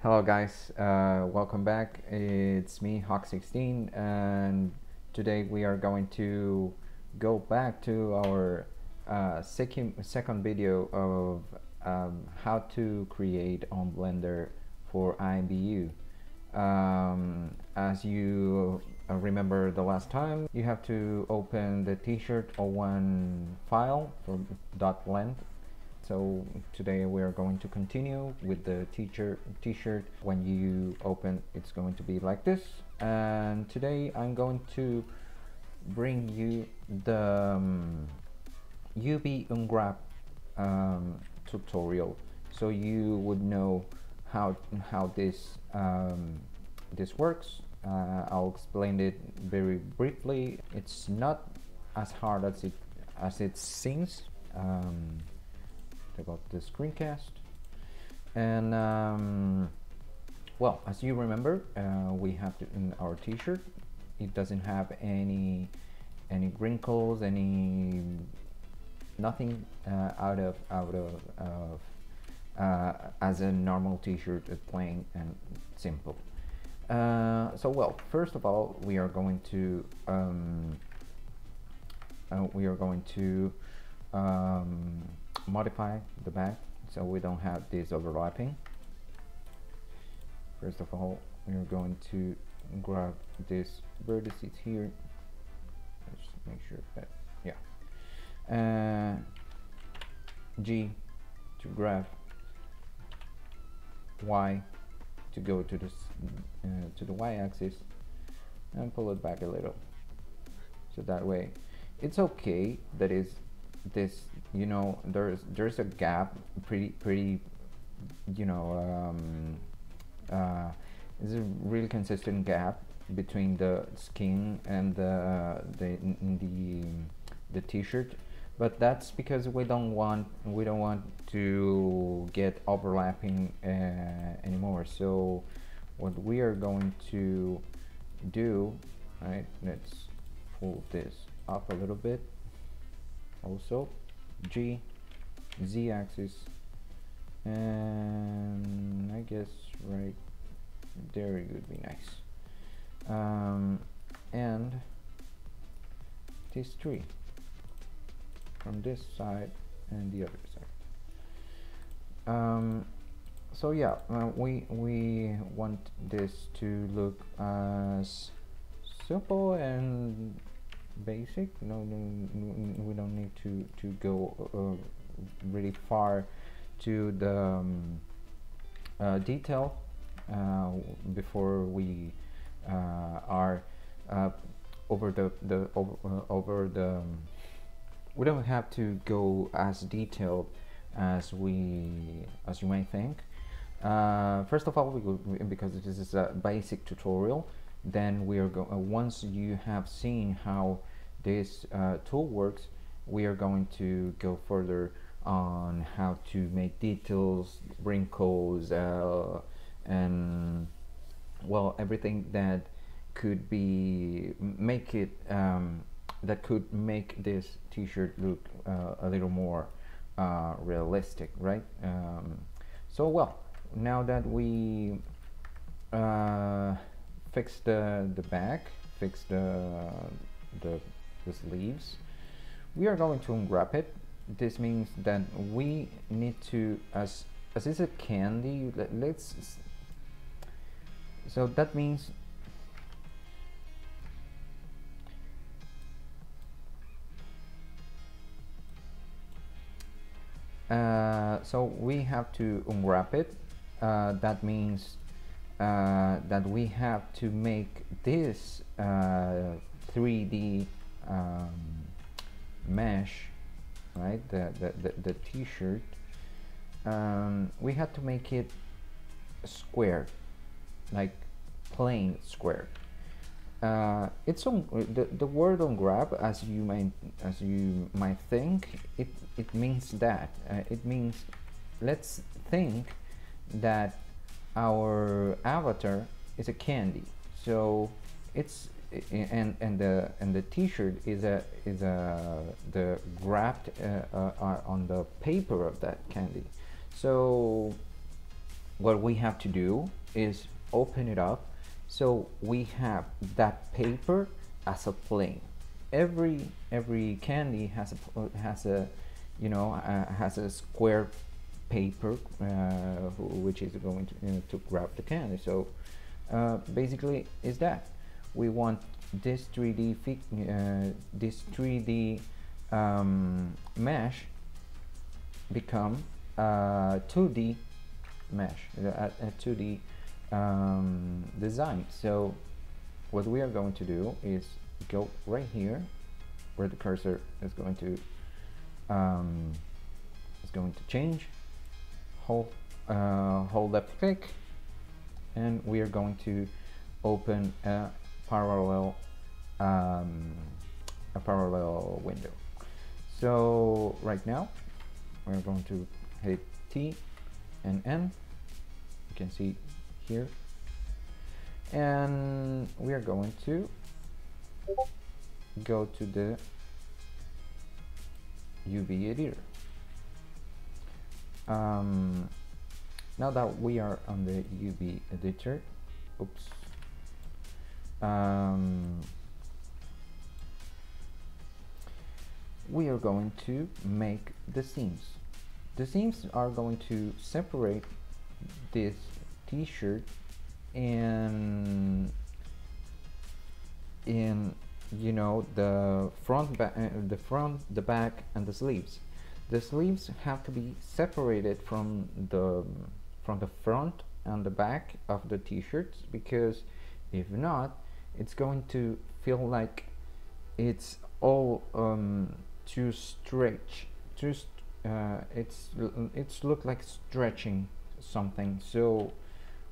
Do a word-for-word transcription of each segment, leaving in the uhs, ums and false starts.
Hello guys, uh, welcome back. It's me, Hawk sixteen, and today we are going to go back to our uh, second, second video of um, how to create on Blender for I M B U. Um, as you remember the last time, you have to open the t-shirt zero one file for .blend. So today we are going to continue with the t-shirt. When you open, it's going to be like this. And today I'm going to bring you the um, U V Unwrap um, tutorial, so you would know how how this um, this works. Uh, I'll explain it very briefly. It's not as hard as it as it seems. Um, About the screencast, and um, well, as you remember, uh, we have to, in our t-shirt, it doesn't have any any wrinkles, any nothing uh, out of out of, of uh, as a normal t-shirt, plain and simple. Uh, so well, first of all, we are going to um, uh, we are going to um, modify the back so we don't have this overlapping. First of all, we're going to grab these vertices here. Just make sure that, yeah, uh, G to grab, Y to go to this uh, to the y-axis, and pull it back a little. So that way, it's okay. That is this, you know, there's there's a gap, pretty pretty you know, um, uh, it's a really consistent gap between the skin and the the the, the t-shirt, but that's because we don't want we don't want to get overlapping uh, anymore. So what we are going to do, right, let's pull this up a little bit. Also, G, Z axis, and I guess right there it would be nice. Um, and this tree from this side and the other side. Um, so yeah, uh, we we want this to look as simple and basic. No, no, we don't need to to go uh, really far to the um, uh, detail uh, before we uh, are uh, over the the over, uh, over the. Um, we don't have to go as detailed as we as you might think. Uh, first of all, we will, because this is a basic tutorial. Then we are going. Uh, once you have seen how this uh, tool works, we are going to go further on how to make details, wrinkles, uh, and well, everything that could be make it um, that could make this t-shirt look uh, a little more uh, realistic, right? Um, so well, now that we uh, fix the the back, fix the the the sleeves, we are going to unwrap it. This means that we need to, as as is a candy, let, let's so that means uh, so we have to unwrap it. Uh, that means Uh, that we have to make this uh, three D um, mesh, right? The the the, the t-shirt. Um, we had to make it square, like plain square. Uh, it's on the the word on grab, as you might as you might think. It it means that uh, it means let's think that our avatar is a candy, so it's and and the and the t-shirt is a is a the wrapped uh, uh, on the paper of that candy. So what we have to do is open it up so we have that paper as a plane. Every every candy has a has a you know uh, has a square paper uh, which is going to, you know, to grab the candy. So uh, basically is that we want this three D uh, this three D um, mesh become a two D mesh, a, a two D um, design. So what we are going to do is go right here where the cursor is going to um, is going to change. Hold uh, hold left click, and we are going to open a parallel um, a parallel window. So right now we're going to hit T and N. You can see here, and we are going to go to the U V editor. Um, now that we are on the U V editor, oops, um, we are going to make the seams. The seams are going to separate this t-shirt and in you know the front back the front the back and the sleeves. The sleeves have to be separated from the from the front and the back of the t-shirts, because if not, it's going to feel like it's all um, too stretch, too st uh, it's it's look like stretching something. So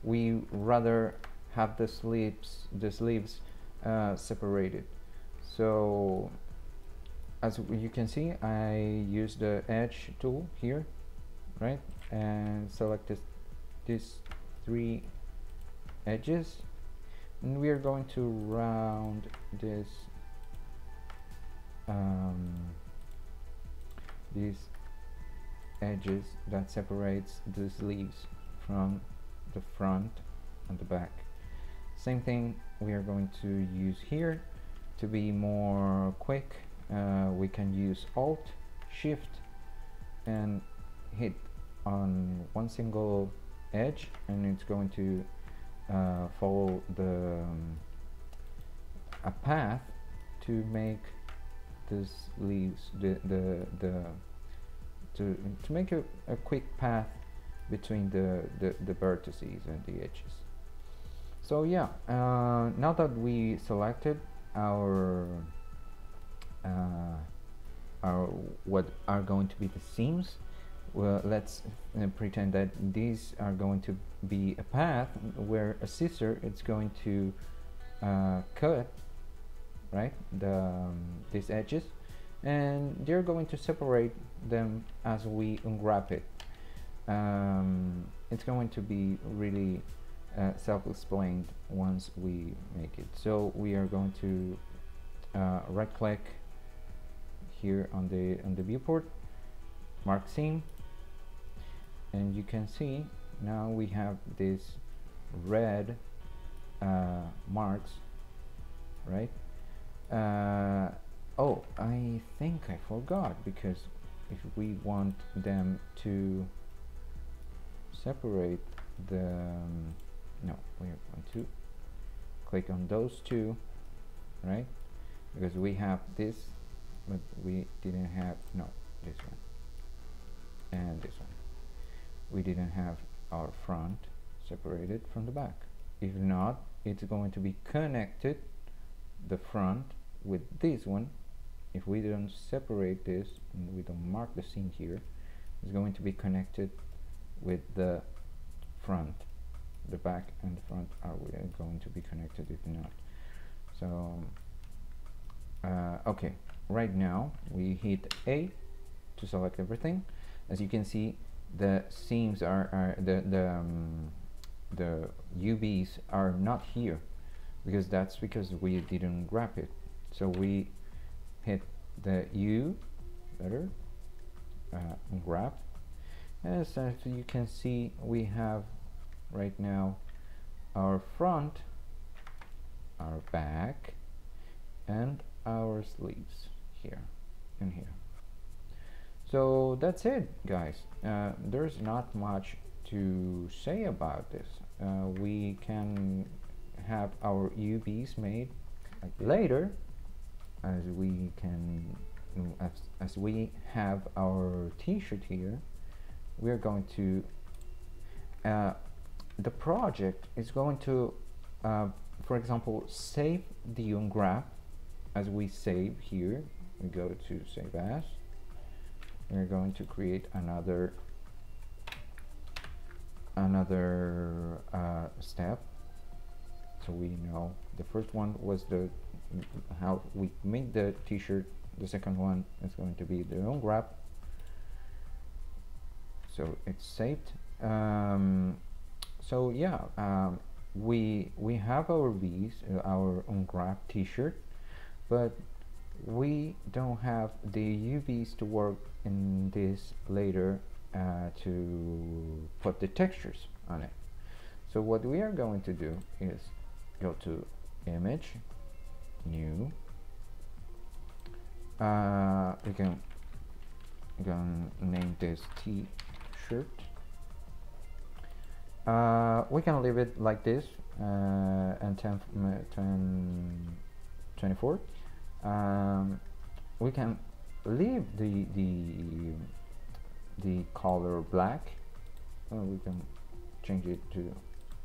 we rather have the sleeves the sleeves Uh, separated. So as you can see, I use the edge tool here, right, and select this, these three edges, and we are going to round this um, these edges that separates the sleeves from the front and the back. Same thing we are going to use here. To be more quick, uh, we can use Alt, Shift, and hit on one single edge, and it's going to uh, follow the um, a path to make this leaves the the the to to make a, a quick path between the, the the vertices and the edges. So yeah, uh, now that we selected our uh, our what are going to be the seams, well, let's uh, pretend that these are going to be a path where a scissor is going to uh, cut right the um, these edges, and they're going to separate them as we unwrap it. Um, it's going to be really Uh, self-explained once we make it. So we are going to uh, right-click here on the on the viewport, mark seam, and you can see now we have these red uh, marks, right? Uh, oh, I think I forgot, because if we want them to separate the um, no, we are going to click on those two, right? Because we have this, but we didn't have, no, this one and this one. We didn't have our front separated from the back. If not, it's going to be connected, the front with this one. If we don't separate this and we don't mark the seam here, it's going to be connected with the front. The back and the front are going to be connected if not. So uh, okay, right now we hit A to select everything. As you can see, the seams are, are the the, um, the U Vs are not here, because that's because we didn't wrap it. So we hit the U better uh, wrap, and as you can see, we have right now our front, our back, and our sleeves here and here. So that's it, guys. Uh, there's not much to say about this. Uh, we can have our U Vs made later, as we can as, as we have our t-shirt here. We're going to uh, the project is going to uh, for example, save the unwrap, as we save here. We go to save as. We're going to create another another uh, step, so we know the first one was the how we made the t-shirt, the second one is going to be the unwrap. So it's saved. Um, so yeah, um, we we have our V's, uh, our unwrap t-shirt, but we don't have the U Vs to work in this later uh, to put the textures on it. So what we are going to do is go to image, new. Uh, we can we can name this t-shirt. Uh, we can leave it like this, uh, and ten, twenty-four. Um, we can leave the the the color black, or we can change it to,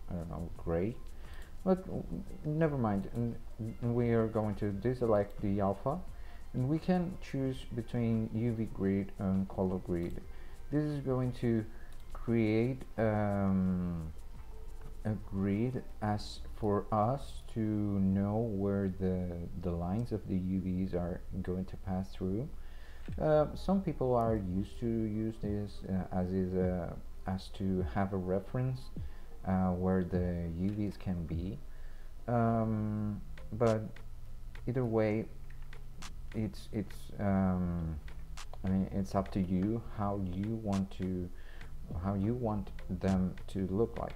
I don't know, gray, but never mind. And we are going to deselect the alpha, and we can choose between U V grid and color grid. This is going to create um, a grid as for us to know where the the lines of the U Vs are going to pass through. Uh, some people are used to use this uh, as is a, as to have a reference uh, where the U Vs can be, um, but either way, it's it's um, I mean, it's up to you how you want to how you want them to look like.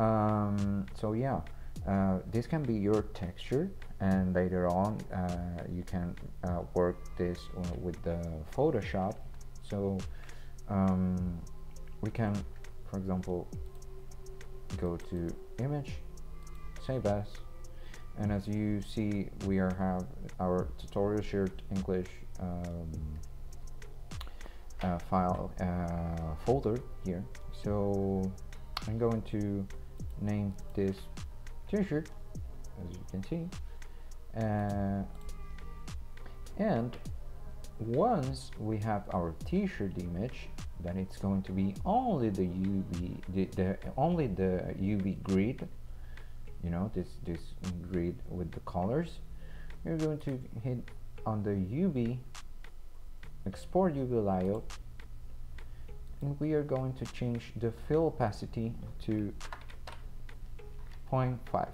Um, so yeah, uh, this can be your texture, and later on uh, you can uh, work this with the Photoshop. So um, we can, for example, go to image, save as, and as you see, we are have our tutorial shirt English um, uh, file uh, folder here. So I'm going to name this t-shirt, as you can see, uh, and once we have our t-shirt image, then it's going to be only the U V, the, the only the U V grid, you know, this this grid with the colors. We're going to hit on the U V, export U V layout, and we are going to change the fill opacity to zero point five.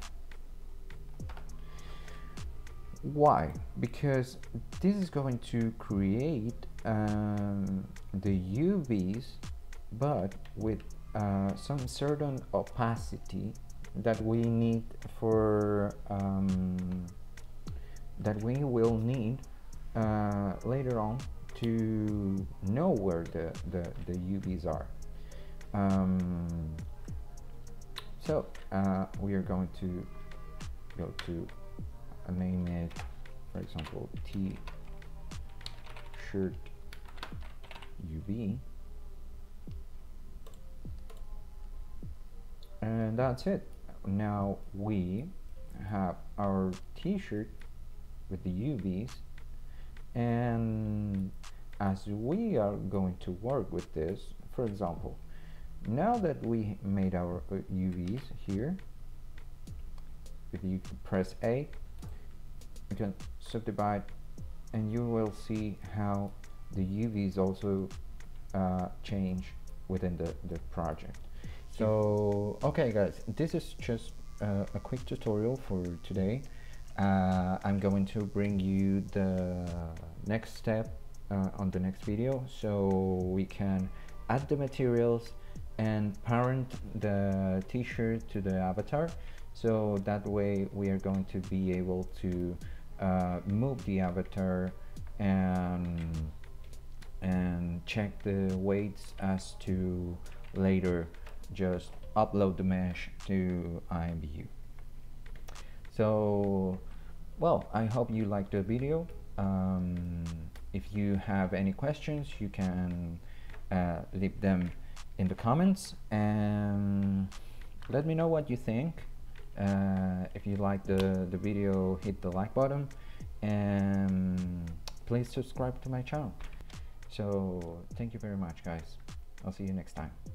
Why? Because this is going to create um, the U Vs, but with uh, some certain opacity that we need for um, that we will need uh, later on to know where the the, the U Vs are. Um, so uh, we are going to go to name it, for example, t-shirt U V, and that's it. Now we have our t-shirt with the U Vs, and as we are going to work with this, for example, now that we made our U Vs here, if you press A, you can subdivide, and you will see how the U Vs also uh, change within the, the project. So okay, guys, this is just uh, a quick tutorial for today. Uh, I'm going to bring you the next step uh, on the next video, so we can add the materials and parent the t-shirt to the avatar. So that way we are going to be able to uh, move the avatar and and check the weights as to later just upload the mesh to I M V U. So, well, I hope you liked the video. Um, if you have any questions, you can uh, leave them in the comments and let me know what you think. Uh, if you like the, the video, hit the like button and please subscribe to my channel. So thank you very much, guys. I'll see you next time.